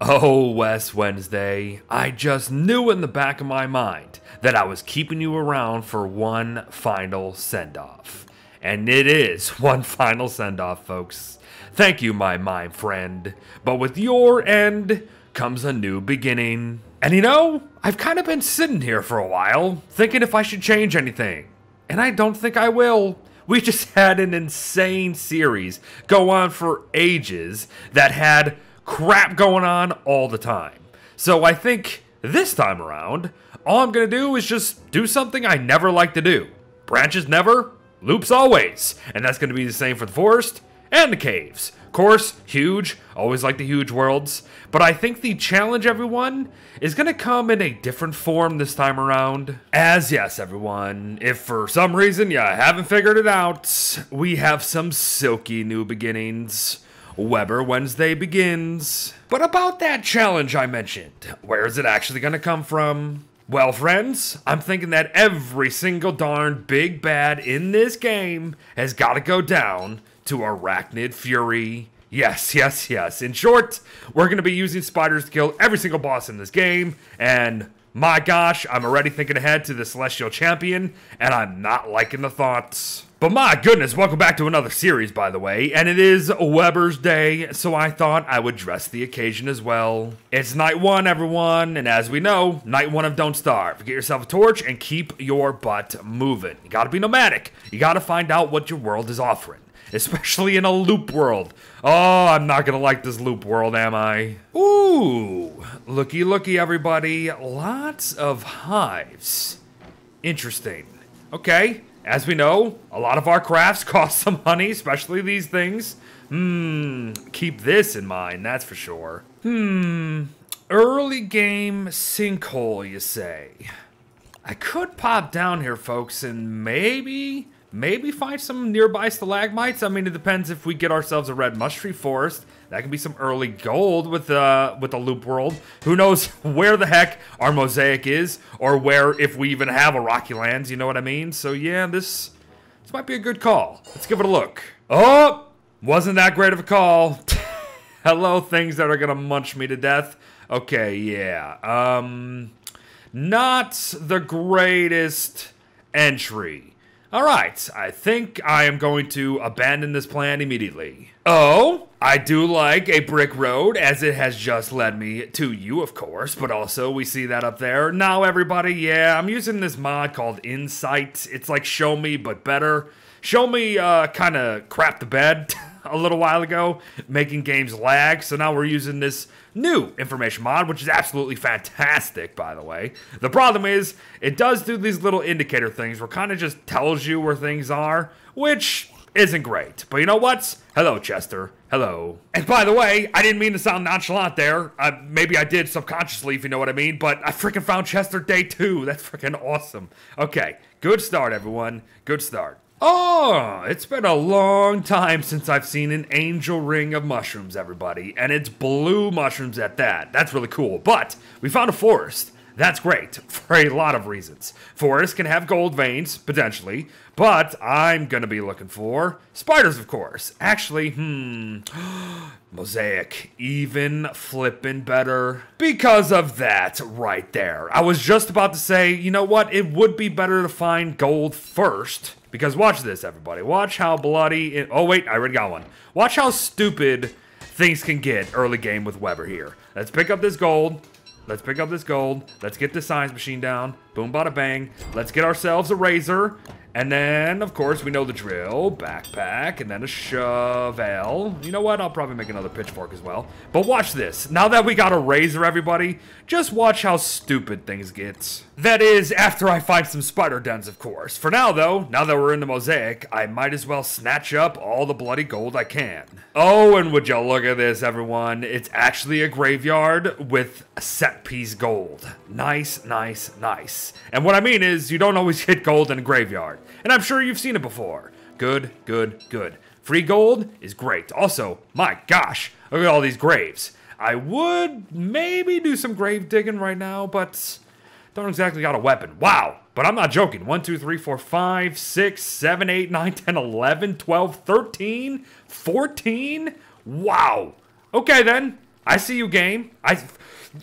Oh, Wes Wednesday, I just knew in the back of my mind that I was keeping you around for one final send-off. And it is one final send-off, folks. Thank you, my mind friend. But with your end comes a new beginning. And you know, I've kind of been sitting here for a while, thinking if I should change anything. And I don't think I will. We just had an insane series go on for ages that had crap going on all the time. So I think this time around, all I'm gonna do is just do something I never like to do. Branches never, loops always. And that's gonna be the same for the forest and the caves. Of course, huge, always like the huge worlds. But I think the challenge, everyone, is gonna come in a different form this time around. As yes, everyone, if for some reason you haven't figured it out, we have some silky new beginnings. Webber Wednesday begins. But about that challenge I mentioned, where is it actually gonna come from? Well, friends, I'm thinking that every single darn big bad in this game has gotta go down to Arachnid Fury. Yes, yes, yes. In short, we're gonna be using spiders to kill every single boss in this game, and my gosh, I'm already thinking ahead to the Celestial Champion, and I'm not liking the thoughts. But my goodness, welcome back to another series, by the way, and it is Webber's Day, so I thought I would dress the occasion as well. It's night one, everyone, and as we know, night one of Don't Starve. Get yourself a torch and keep your butt moving. You gotta be nomadic. You gotta find out what your world is offering, especially in a loop world. Oh, I'm not gonna like this loop world, am I? Ooh, looky, looky, everybody. Lots of hives. Interesting. Okay. As we know, a lot of our crafts cost some money, especially these things. Keep this in mind, that's for sure. Early game sinkhole, you say? I could pop down here, folks, and maybe find some nearby stalagmites. I mean, it depends if we get ourselves a red mush tree forest. That could be some early gold with the loop world. Who knows where the heck our mosaic is, or where, if we even have a rocky lands, you know what I mean? So yeah, this might be a good call. Let's give it a look. Oh, wasn't that great of a call. Hello, things that are gonna munch me to death. Okay, yeah, not the greatest entry. All right, I think I am going to abandon this plan immediately. Oh, I do like a brick road, as it has just led me to you, of course, but also we see that up there. Now, everybody, yeah, I'm using this mod called Insight. It's like Show Me, but better. Show Me kind of crapped the bed a little while ago, making games lag, so now we're using this new information mod, which is absolutely fantastic, by the way. The problem is, it does do these little indicator things where it kind of just tells you where things are, which isn't great. But you know what? Hello, Chester. Hello. And by the way, I didn't mean to sound nonchalant there. Maybe I did subconsciously, if you know what I mean, but I freaking found Chester day 2. That's freaking awesome. Okay, good start, everyone. Good start. Oh, it's been a long time since I've seen an angel ring of mushrooms, everybody. And it's blue mushrooms at that. That's really cool. But we found a forest. That's great for a lot of reasons. Forests can have gold veins, potentially. But I'm going to be looking for spiders, of course. Actually, mosaic. Even flipping better. Because of that right there. I was just about to say, you know what? It would be better to find gold first. Because watch this, everybody. Watch how bloody... oh, wait. I already got one. Watch how stupid things can get early game with Webber here. Let's pick up this gold. Let's pick up this gold. Let's get this science machine down. Boom, bada, bang. Let's get ourselves a razor. And then, of course, we know the drill. Backpack. And then a shovel. You know what? I'll probably make another pitchfork as well. But watch this. Now that we got a razor, everybody, just watch how stupid things get. That is, after I find some spider dens, of course. For now, though, now that we're in the mosaic, I might as well snatch up all the bloody gold I can. Oh, and would you look at this, everyone. It's actually a graveyard with set-piece gold. Nice, nice, nice. And what I mean is, you don't always hit gold in a graveyard. And I'm sure you've seen it before. Good, good, good. Free gold is great. Also, my gosh, look at all these graves. I would maybe do some grave digging right now, but don't exactly got a weapon. Wow, but I'm not joking. 1, 2, 3, 4, 5, 6, 7, 8, 9, 10, 11, 12, 13, 14. Wow. Okay, then. I see you, game.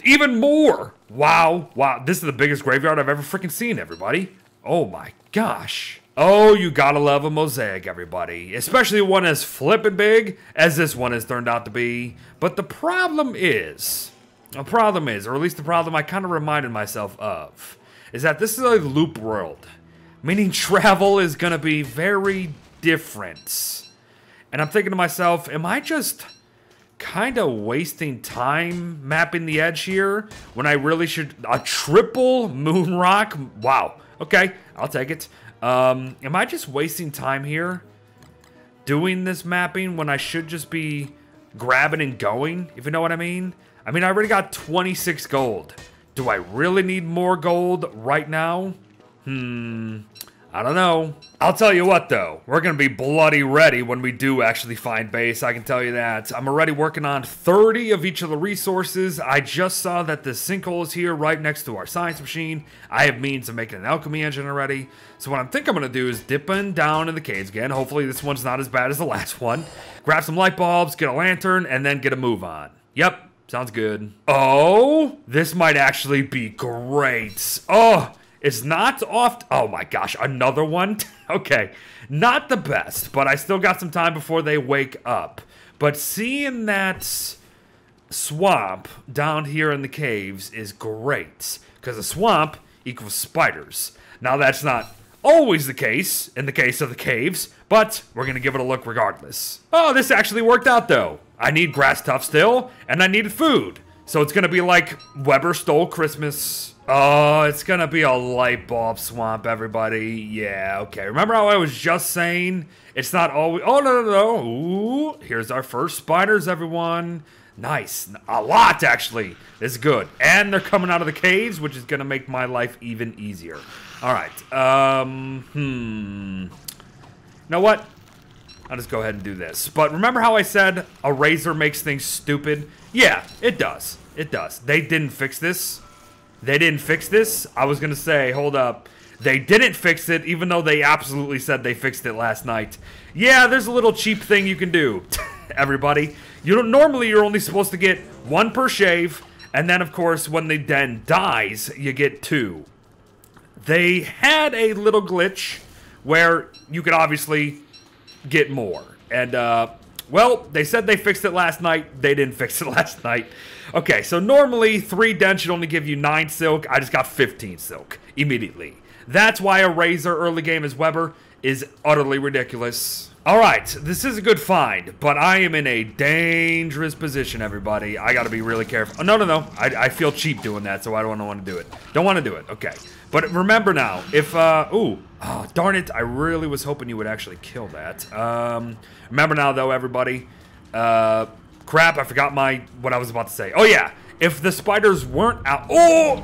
Even more. Wow. Wow. This is the biggest graveyard I've ever freaking seen, everybody. Oh, my gosh. Oh, you gotta love a mosaic, everybody. Especially one as flippin' big as this one has turned out to be. But the problem is... the problem is, or at least the problem I kind of reminded myself of, is that this is a loop world. Meaning travel is going to be very different. And I'm thinking to myself, am I just kind of wasting time mapping the edge here when I really should... a triple moon rock? Wow. Okay, I'll take it. Am I just wasting time here doing this mapping when I should just be grabbing and going, if you know what I mean? I mean, I already got 26 gold. Do I really need more gold right now? I don't know. I'll tell you what, though. We're going to be bloody ready when we do actually find base. I can tell you that. I'm already working on 30 of each of the resources. I just saw that the sinkhole is here right next to our science machine. I have means of making an alchemy engine already. So what I think I'm going to do is dip in down in the caves again. Hopefully this one's not as bad as the last one. Grab some light bulbs, get a lantern, and then get a move on. Yep. Sounds good. Oh, this might actually be great. Oh. It's not off... oh my gosh, another one? Okay, not the best, but I still got some time before they wake up. But seeing that swamp down here in the caves is great, because a swamp equals spiders. Now, that's not always the case in the case of the caves, but we're going to give it a look regardless. Oh, this actually worked out, though. I need grass tuff still, and I needed food. So it's going to be like Webber stole Christmas... oh, it's gonna be a light bulb swamp, everybody. Yeah, okay. Remember how I was just saying it's not always... oh, no, no, no. Ooh, here's our first spiders, everyone. Nice. A lot, actually. It's good. And they're coming out of the caves, which is gonna make my life even easier. All right. You know what? I'll just go ahead and do this. But remember how I said a razor makes things stupid? Yeah, it does. It does. They didn't fix this. They didn't fix this? I was going to say, hold up. They didn't fix it, even though they absolutely said they fixed it last night. Yeah, there's a little cheap thing you can do, everybody. You don't, normally, you're only supposed to get one per shave. And then, of course, when the den dies, you get two. They had a little glitch where you could obviously get more. And, well, they said they fixed it last night. They didn't fix it last night. Okay, so normally 3 den should only give you 9 silk. I just got 15 silk immediately. That's why a razor early game as Webber is utterly ridiculous. All right, this is a good find, but I am in a dangerous position, everybody. I got to be really careful. Oh, no, no, no. I feel cheap doing that, so I don't want to do it. Don't want to do it. Okay. But remember now, if... ooh. Oh, darn it. I really was hoping you would actually kill that. Remember now, though, everybody. Crap, I forgot what I was about to say. Oh, yeah. If the spiders weren't out... oh!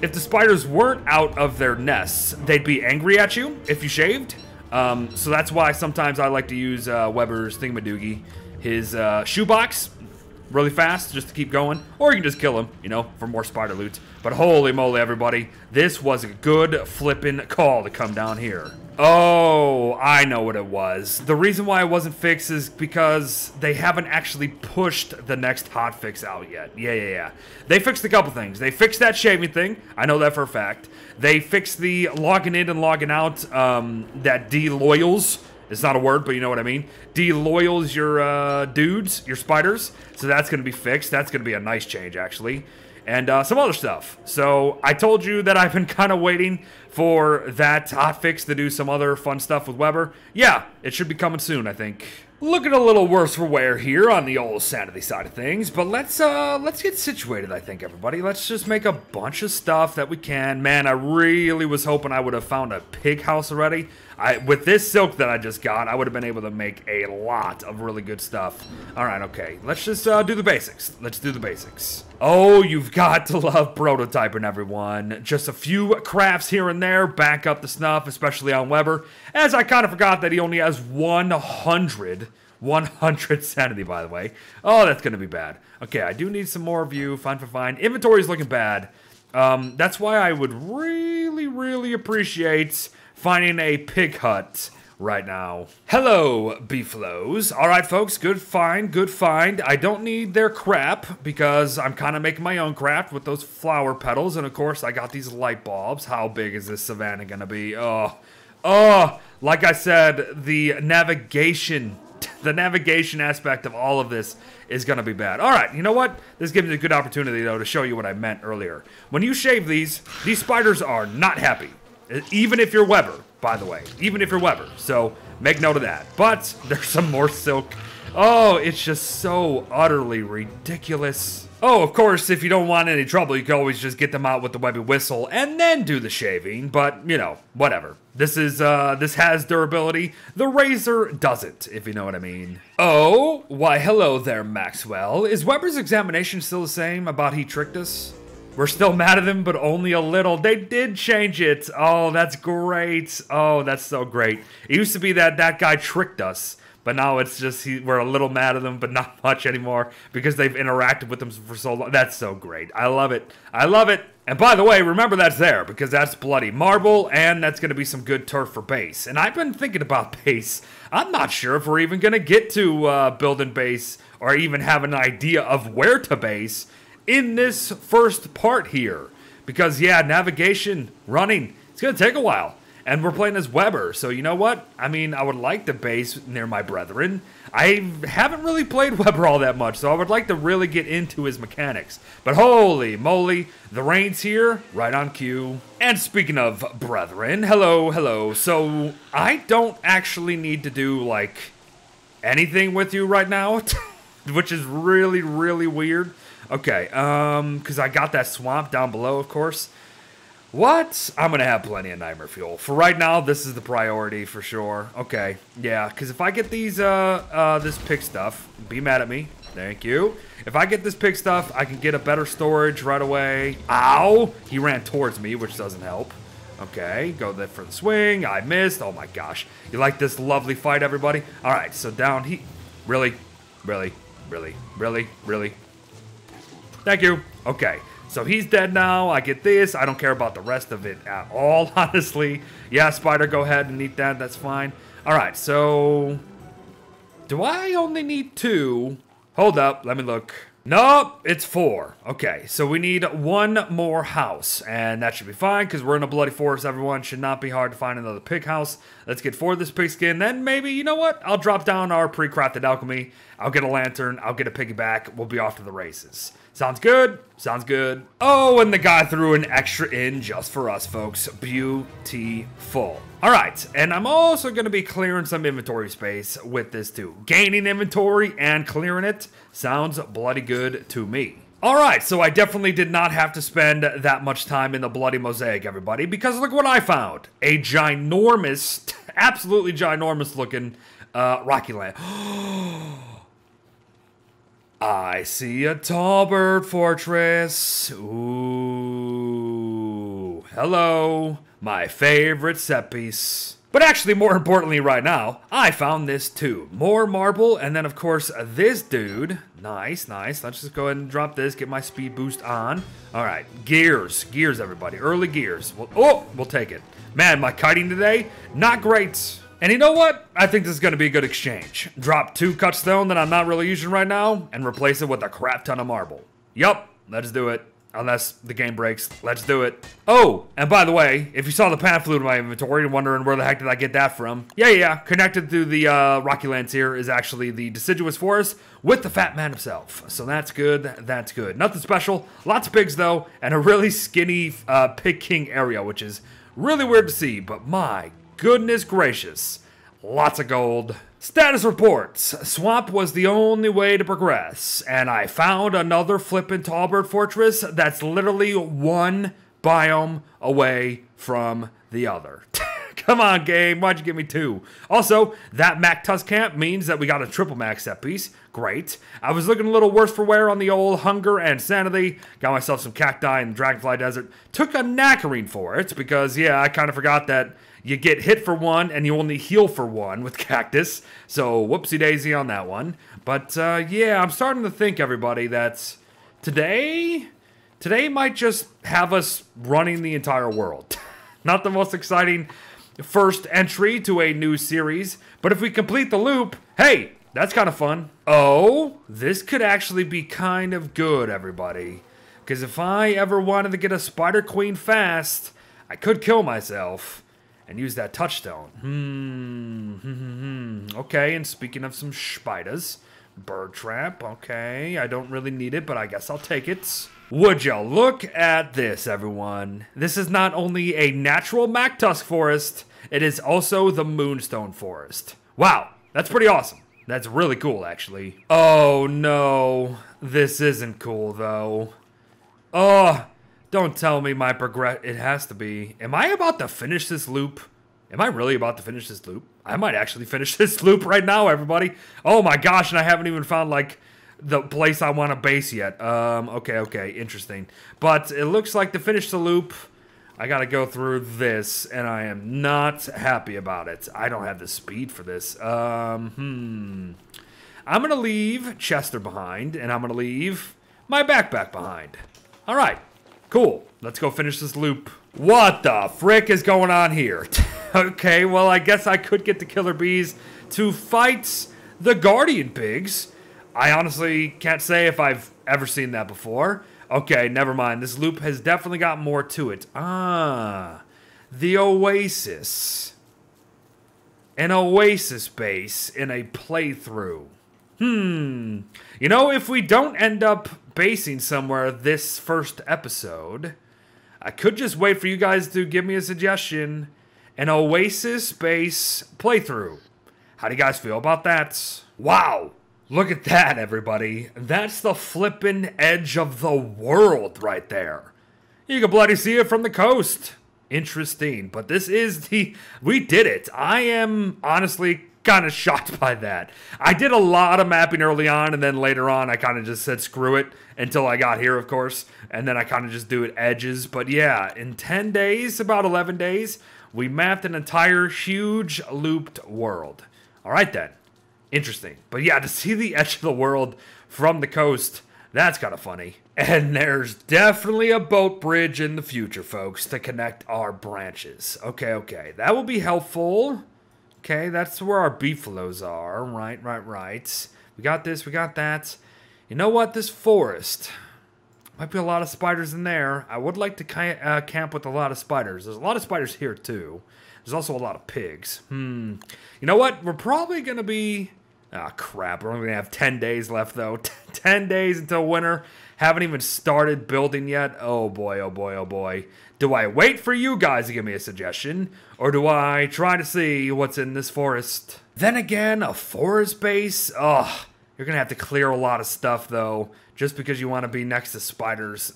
If the spiders weren't out of their nests, they'd be angry at you if you shaved. So that's why sometimes I like to use Webber's thingamadoogie, his shoebox, really fast just to keep going. Or you can just kill him, you know, for more spider loot. But holy moly, everybody, this was a good flippin' call to come down here. Oh, I know what it was. The reason why it wasn't fixed is because they haven't actually pushed the next hotfix out yet. Yeah. They fixed a couple things. They fixed that shaving thing. I know that for a fact. They fixed the logging in and logging out, that de-loyals. It's not a word, but you know what I mean. De-loyals your dudes, your spiders. So that's going to be fixed. That's going to be a nice change, actually. And some other stuff. So I told you that I've been kind of waiting for that hotfix to do some other fun stuff with Webber. Yeah, it should be coming soon, I think. Looking a little worse for wear here on the old sanity side of things, but let's get situated, I think, everybody. Let's just make a bunch of stuff that we can. Man, I really was hoping I would have found a pig house already. With this silk that I just got, I would have been able to make a lot of really good stuff. All right, okay. Let's just do the basics. Let's do the basics. Oh, you've got to love prototyping, everyone. Just a few crafts here and there, back up the snuff, especially on Webber. As I kind of forgot that he only has 100 sanity, by the way. Oh, that's going to be bad. Okay, I do need some more of you. Fine. Inventory's looking bad. That's why I would really appreciate finding a pig hut right now. Hello, Beeflows. All right, folks, good find, good find. I don't need their crap because I'm kind of making my own crap with those flower petals. And, of course, I got these light bulbs. How big is this savannah going to be? Oh, like I said, the navigation aspect of all of this is going to be bad. All right, you know what? This gives me a good opportunity, though, to show you what I meant earlier. When you shave these spiders are not happy. Even if you're Webber, by the way. Even if you're Webber. So, make note of that. But, there's some more silk. Oh, it's just so utterly ridiculous. Oh, of course, if you don't want any trouble, you can always just get them out with the Webby whistle and then do the shaving, but, you know, whatever. This is, this has durability. The razor doesn't, if you know what I mean. Oh, why hello there, Maxwell. Is Webber's examination still the same about he tricked us? We're still mad at him, but only a little. They did change it. Oh, that's great. Oh, that's so great. It used to be that that guy tricked us. But now it's just we're a little mad at them, but not much anymore because they've interacted with them for so long. That's so great. I love it. I love it. And by the way, remember that's there because that's bloody marble and that's going to be some good turf for base. And I've been thinking about base. I'm not sure if we're even going to get to building base or even have an idea of where to base in this first part here. Because, yeah, navigation, running, it's going to take a while. And we're playing as Webber, so you know what? I mean, I would like to base near my brethren. I haven't really played Webber all that much, so I would like to really get into his mechanics. But holy moly, the rain's here, right on cue. And speaking of brethren, hello, hello. So, I don't actually need to do, like, anything with you right now, which is really, really weird. Okay, because I got that swamp down below, of course. What? I'm gonna have plenty of nightmare fuel. For right now, this is the priority for sure. Okay, yeah, because if I get these, this pig stuff, be mad at me. Thank you. If I get this pig stuff, I can get a better storage right away. Ow! He ran towards me, which doesn't help. Okay, go there for the swing. I missed. Oh my gosh. You like this lovely fight, everybody? All right, so down he... Really? Really? Really? Really? Really? Thank you. Okay. So he's dead now, I get this, I don't care about the rest of it at all, honestly. Yeah, spider, go ahead and eat that, that's fine. Alright, so... Do I only need 2? Hold up, let me look. Nope, it's 4. Okay, so we need 1 more house, and that should be fine, because we're in a bloody forest, everyone. Should not be hard to find another pig house. Let's get 4 of this pig skin, then maybe, you know what? I'll drop down our pre-crafted alchemy, I'll get a lantern, I'll get a piggyback, we'll be off to the races. Sounds good. Sounds good. Oh, and the guy threw an extra in just for us, folks. Beautiful. All right, and I'm also going to be clearing some inventory space with this too. Gaining inventory and clearing it sounds bloody good to me. All right, so I definitely did not have to spend that much time in the bloody mosaic, everybody, because look what I found. A ginormous, absolutely ginormous looking rocky land. I see a tall bird fortress. Ooh. Hello. My favorite set piece. But actually, more importantly right now, I found this too. More marble, and then of course, this dude. Nice, nice. Let's just go ahead and drop this, get my speed boost on. Alright, gears. Gears, everybody. Early gears. We'll take it. Man, my kiting today, not great. And you know what? I think this is going to be a good exchange. Drop 2 cut stone that I'm not really using right now and replace it with a crap ton of marble. Yup, let's do it. Unless the game breaks, let's do it. Oh, and by the way, if you saw the pan flute in my inventory and wondering where the heck did I get that from, yeah, connected through the Rocky Lands here is actually the deciduous forest with the fat man himself. So that's good, that's good. Nothing special, lots of pigs though, and a really skinny pig king area, which is really weird to see, but my goodness gracious, lots of gold. Status reports. Swamp was the only way to progress, and I found another flippin' Tallbird Fortress that's literally 1 biome away from the other. Come on, game. Why'd you give me 2? Also, that Mac Tusk camp means that we got a triple max set piece. Great. I was looking a little worse for wear on the old hunger and sanity. Got myself some cacti in the Dragonfly Desert. Took a knackering for it because, yeah, I kind of forgot that you get hit for 1 and you only heal for 1 with cactus. So, whoopsie-daisy on that one. But, yeah, I'm starting to think, everybody, that today might just have us running the entire world. Not the most exciting the first entry to a new series, but if we complete the loop, hey, that's kind of fun. Oh, this could actually be kind of good, everybody. Because if I ever wanted to get a Spider Queen fast, I could kill myself and use that touchstone. Okay, and speaking of some spiders, bird trap, okay. I don't really need it, but I guess I'll take it. Would you look at this, everyone? This is not only a natural Mactusk forest, it is also the Moonstone forest. Wow, that's pretty awesome. That's really cool, actually. Oh, no. This isn't cool, though. Oh, don't tell me my progress. It has to be. Am I about to finish this loop? Am I really about to finish this loop? I might actually finish this loop right now, everybody. Oh my gosh, and I haven't even found, like, the place I want to base yet. Okay, interesting. But it looks like to finish the loop, I gotta go through this, and I am not happy about it. I don't have the speed for this. I'm gonna leave Chester behind, and I'm gonna leave my backpack behind. All right, cool. Let's go finish this loop. What the frick is going on here? Okay, well, I guess I could get the killer bees to fight the guardian pigs. I honestly can't say if I've ever seen that before. Okay, never mind. This loop has definitely got more to it. Ah, the oasis. An oasis base in a playthrough. You know, if we don't end up basing somewhere this first episode, I could just wait for you guys to give me a suggestion. An oasis base playthrough. How do you guys feel about that? Wow. Look at that, everybody. That's the flippin' edge of the world right there. You can bloody see it from the coast. Interesting, but this is the... We did it. I am honestly kind of shocked by that. I did a lot of mapping early on, and then later on I kind of just said screw it until I got here, of course. And then I kind of just do it edges. But yeah, in 10 days, about 11 days... we mapped an entire huge looped world. All right, then. Interesting. But yeah, to see the edge of the world from the coast, that's kind of funny. And there's definitely a boat bridge in the future, folks, to connect our branches. Okay. That will be helpful. Okay, that's where our beefaloes are. Right. We got this. We got that. You know what? This forest... might be a lot of spiders in there. I would like to camp with a lot of spiders. There's a lot of spiders here, too. There's also a lot of pigs. You know what? We're probably going to be... ah, crap. We're only going to have 10 days left, though. 10 days until winter. Haven't even started building yet. Oh, boy. Do I wait for you guys to give me a suggestion? Or do I try to see what's in this forest? Then again, a forest base? Ugh. You're going to have to clear a lot of stuff, though, just because you want to be next to spiders.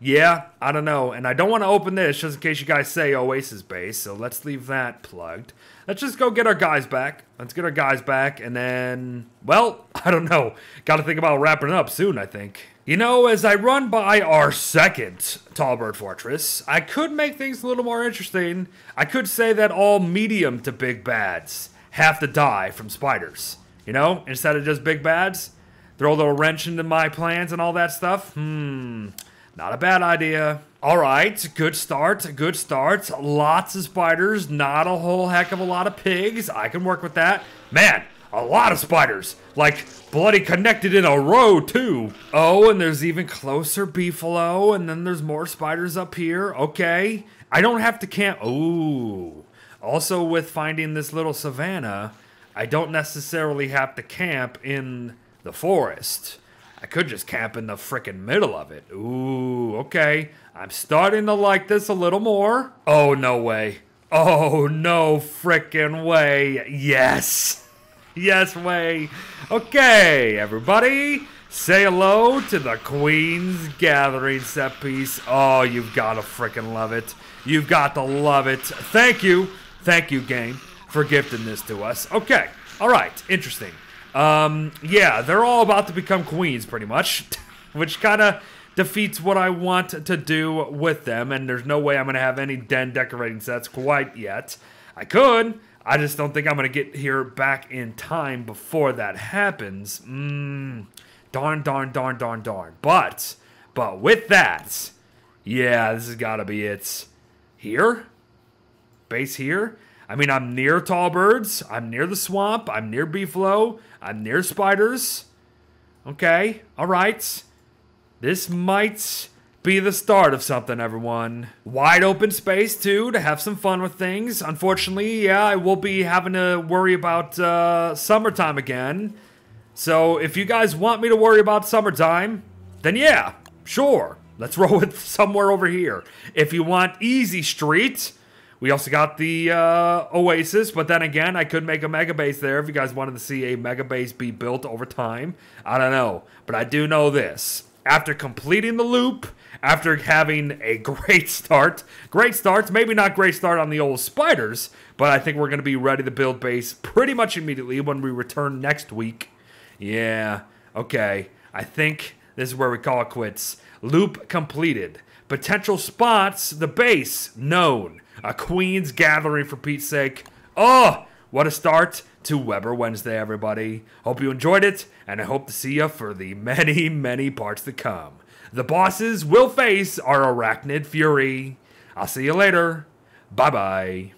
Yeah, I don't know. And I don't want to open this just in case you guys say Oasis Base, so let's leave that plugged. Let's just go get our guys back. Let's get our guys back, and then, well, I don't know. Got to think about wrapping it up soon, I think. You know, as I run by our second Tallbird Fortress, I could make things a little more interesting. I could say that all medium to big bads have to die from spiders. You know, instead of just big bads, throw a little wrench into my plans and all that stuff. Not a bad idea. All right, good start. Lots of spiders, not a whole heck of a lot of pigs. I can work with that. Man, a lot of spiders. Like, bloody connected in a row, too. Oh, and there's even closer beefalo, and then there's more spiders up here. Okay, I don't have to camp. Ooh. Also, with finding this little savanna... I don't necessarily have to camp in the forest. I could just camp in the frickin' middle of it. Ooh, okay. I'm starting to like this a little more. Oh, no way. Oh, no frickin' way. Yes. Yes way. Okay, everybody. Say hello to the Queen's Gathering set piece. Oh, you've got to frickin' love it. You've got to love it. Thank you. Thank you, game, for gifting this to us. Okay. All right. Interesting. Yeah, they're all about to become queens, pretty much. Which kind of defeats what I want to do with them. And there's no way I'm going to have any den decorating sets quite yet. I could. I just don't think I'm going to get here back in time before that happens. Darn. But with that, yeah, this has got to be it. Here? base here. I mean, I'm near tall birds. I'm near the swamp. I'm near Beeflow. I'm near spiders. Okay. All right. This might be the start of something, everyone. Wide open space, too, to have some fun with things. Unfortunately, yeah, I will be having to worry about summertime again. So if you guys want me to worry about summertime, then yeah, sure. Let's roll with somewhere over here. If you want easy street, we also got the Oasis, but then again, I could make a mega base there if you guys wanted to see a mega base be built over time. I don't know, but I do know this. After completing the loop, after having a great starts, maybe not great start on the old spiders, but I think we're going to be ready to build base pretty much immediately when we return next week. Yeah, okay, I think this is where we call it quits. Loop completed. Potential spots, the base, known. A Queen's Gathering, for Pete's sake. Oh, what a start to Webber Wednesday, everybody. Hope you enjoyed it, and I hope to see you for the many, many parts to come. The bosses will face our Arachnid Fury. I'll see you later. Bye-bye.